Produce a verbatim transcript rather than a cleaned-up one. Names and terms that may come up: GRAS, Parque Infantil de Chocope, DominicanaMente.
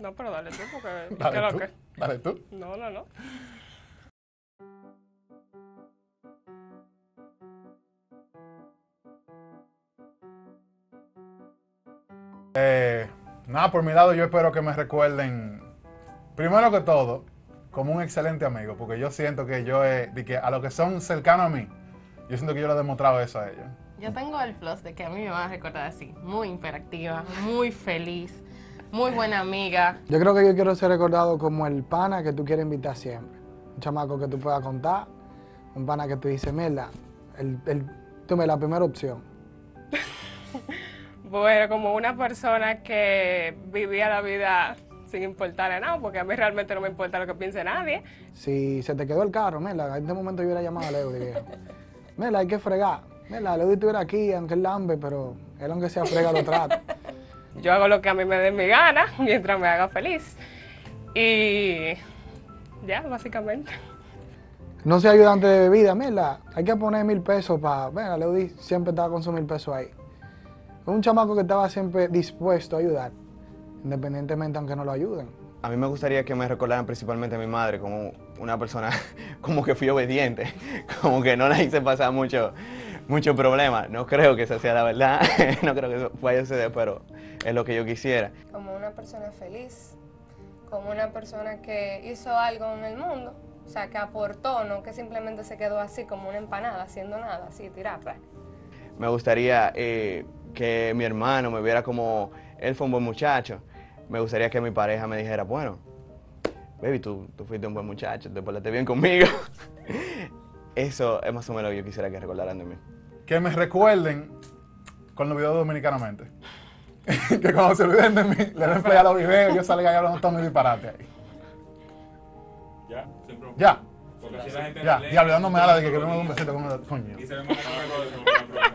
No, pero dale tú, porque... Dale ¿qué tú, lo que? dale tú. No, no, no. Eh, nada, por mi lado yo espero que me recuerden, primero que todo, como un excelente amigo, porque yo siento que yo, eh, de que a los que son cercanos a mí, yo siento que yo le he demostrado eso a ellos. Yo tengo el plus de que a mí me van a recordar así, muy hiperactiva, muy feliz, muy buena amiga. Yo creo que yo quiero ser recordado como el pana que tú quieres invitar siempre, un chamaco que tú puedas contar, un pana que tú dices, mira, el, el, tú me la primera opción. Bueno, como una persona que vivía la vida sin importarle nada, porque a mí realmente no me importa lo que piense nadie. Si se te quedó el carro, Mela, en este momento yo hubiera llamado a Leo, diría, Mela, hay que fregar. Mela, Leo estuviera aquí, aunque él lambe, pero él aunque sea frega lo trata. Yo hago lo que a mí me dé mi gana, mientras me haga feliz. Y ya, básicamente. No sea ayudante de bebida, Mela, hay que poner mil pesos para... Mela, Leo siempre estaba con sus mil pesos ahí. Un chamaco que estaba siempre dispuesto a ayudar, independientemente aunque no lo ayuden. A mí me gustaría que me recordaran principalmente a mi madre como una persona como que fui obediente, como que no la hice pasar mucho, mucho problema. No creo que esa sea la verdad, no creo que eso vaya a suceder, pero es lo que yo quisiera. Como una persona feliz, como una persona que hizo algo en el mundo, o sea, que aportó, no que simplemente se quedó así como una empanada, haciendo nada, así tirada. Me gustaría eh, que mi hermano me viera como, él fue un buen muchacho. Me gustaría que mi pareja me dijera, bueno, baby, tú, tú fuiste un buen muchacho, te portaste bien conmigo. Eso es más o menos lo que yo quisiera que recordaran de mí. Que me recuerden con los videos de Dominicanamente. Que cuando se olviden de mí, le den play a los videos y yo salga ahí hablando todo mi disparate ahí. Ya, siempre. Ya. Porque si la gente ya, y hablándome a la de que queremos un besito con el coño. Y se ve más que no me